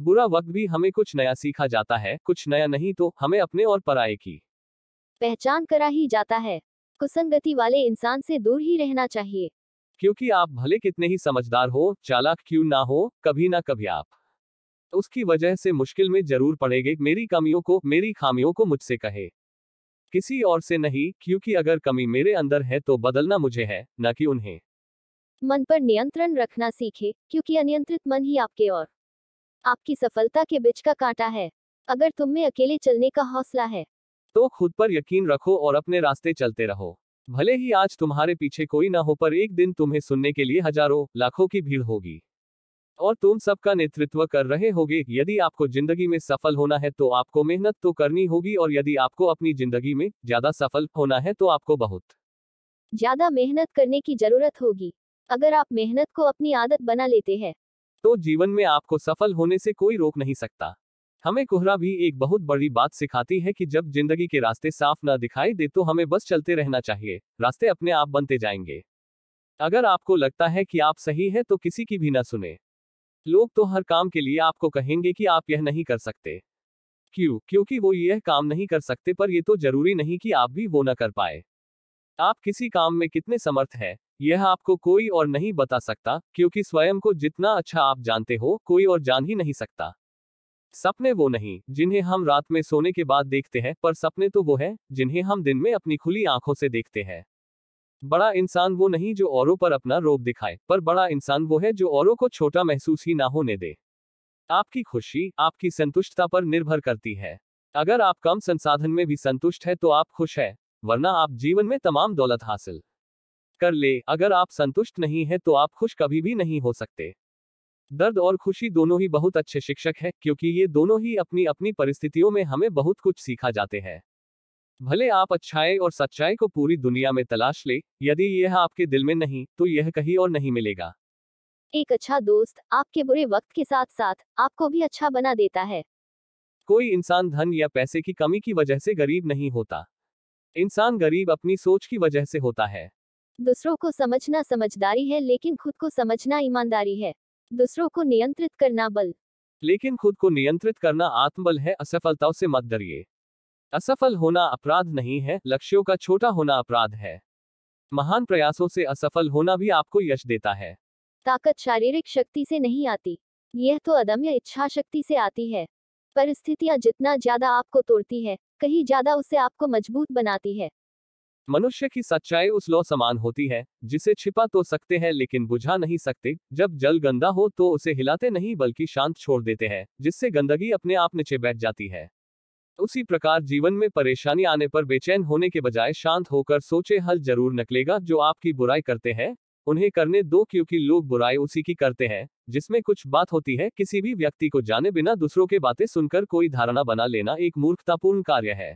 बुरा वक्त भी हमें कुछ नया सीखा जाता है, कुछ नया नहीं तो हमें अपने और पराये की पहचान करा ही जाता है। कुसंगति वाले इंसान से दूर ही रहना चाहिए, क्योंकि आप भले कितने ही समझदार हो, चालाक क्यों ना हो, कभी ना कभी आप उसकी वजह से मुश्किल में जरूर पड़ेंगे। मेरी कमियों को, मेरी खामियों को मुझसे कहे, किसी और से नहीं, क्योंकि अगर कमी मेरे अंदर है तो बदलना मुझे है, न कि उन्हें। मन पर नियंत्रण रखना सीखे, क्योंकि अनियंत्रित मन ही आपके और आपकी सफलता के बीच का कांटा है। अगर तुम में अकेले चलने का हौसला है तो खुद पर यकीन रखो और अपने रास्ते चलते रहो। भले ही आज तुम्हारे पीछे कोई ना हो, पर एक दिन तुम्हें सुनने के लिए हजारों लाखों की भीड़ होगी और तुम सबका नेतृत्व कर रहे होगे। यदि आपको जिंदगी में सफल होना है तो आपको मेहनत तो करनी होगी, और यदि आपको अपनी जिंदगी में ज्यादा सफल होना है तो आपको बहुत ज्यादा मेहनत करने की जरूरत होगी। अगर आप मेहनत को अपनी आदत बना लेते हैं तो जीवन में आपको सफल होने से कोई रोक नहीं सकता। हमें कोहरा भी एक बहुत बड़ी बात सिखाती है कि जब जिंदगी के रास्ते साफ ना दिखाई दे तो हमें बस चलते रहना चाहिए, रास्ते अपने आप बनते जाएंगे। अगर आपको लगता है कि आप सही है तो किसी की भी ना सुने। लोग तो हर काम के लिए आपको कहेंगे कि आप यह नहीं कर सकते, क्यों? क्योंकि वो यह काम नहीं कर सकते, पर यह तो जरूरी नहीं कि आप भी वो ना कर पाए। आप किसी काम में कितने समर्थ हैं यह आपको कोई और नहीं बता सकता, क्योंकि स्वयं को जितना अच्छा आप जानते हो कोई और जान ही नहीं सकता। सपने वो नहीं जिन्हें हम रात में सोने के बाद देखते हैं, पर सपने तो वो हैं जिन्हें हम दिन में अपनी खुली आंखों से देखते हैं। बड़ा इंसान वो नहीं जो औरों पर अपना रोब दिखाए, पर बड़ा इंसान वो है जो औरों को छोटा महसूस ही ना होने दे। आपकी खुशी आपकी संतुष्टता पर निर्भर करती है। अगर आप कम संसाधन में भी संतुष्ट है तो आप खुश है, वरना आप जीवन में तमाम दौलत हासिल कर ले, अगर आप संतुष्ट नहीं है तो आप खुश कभी भी नहीं हो सकते। दर्द और खुशी दोनों ही बहुत अच्छे शिक्षक हैं, क्योंकि ये दोनों ही अपनी अपनी परिस्थितियों में हमें बहुत कुछ सिखा जाते हैं। भले आप अच्छाई और सच्चाई को पूरी दुनिया में तलाश ले, यदि यह आपके दिल में नहीं तो यह कहीं और नहीं मिलेगा। एक अच्छा दोस्त आपके बुरे वक्त के साथ साथ आपको भी अच्छा बना देता है। कोई इंसान धन या पैसे की कमी की वजह से गरीब नहीं होता, इंसान गरीब अपनी सोच की वजह से होता है। दूसरों को समझना समझदारी है, लेकिन खुद को समझना ईमानदारी है। दूसरों को नियंत्रित करना बल, लेकिन खुद को नियंत्रित करना आत्मबल है। असफलताओं से मत डरिए, असफल होना अपराध नहीं है, लक्ष्यों का छोटा होना अपराध है। महान प्रयासों से असफल होना भी आपको यश देता है। ताकत शारीरिक शक्ति से नहीं आती, यह तो अदम्य इच्छा शक्ति से आती है। परिस्थितियाँ जितना ज्यादा आपको तोड़ती है, कहीं ज्यादा उसे आपको मजबूत बनाती है। मनुष्य की सच्चाई उस लौ समान होती है जिसे छिपा तो सकते हैं लेकिन बुझा नहीं सकते। जब जल गंदा हो तो उसे हिलाते नहीं बल्कि शांत छोड़ देते हैं, जिससे गंदगी अपने आप नीचे बैठ जाती है। उसी प्रकार जीवन में परेशानी आने पर बेचैन होने के बजाय शांत होकर सोचे, हल जरूर निकलेगा। जो आपकी बुराई करते हैं उन्हें करने दो, क्योंकि लोग बुराई उसी की करते हैं जिसमें कुछ बात होती है। किसी भी व्यक्ति को जाने बिना दूसरों की बातें सुनकर कोई धारणा बना लेना एक मूर्खतापूर्ण कार्य है।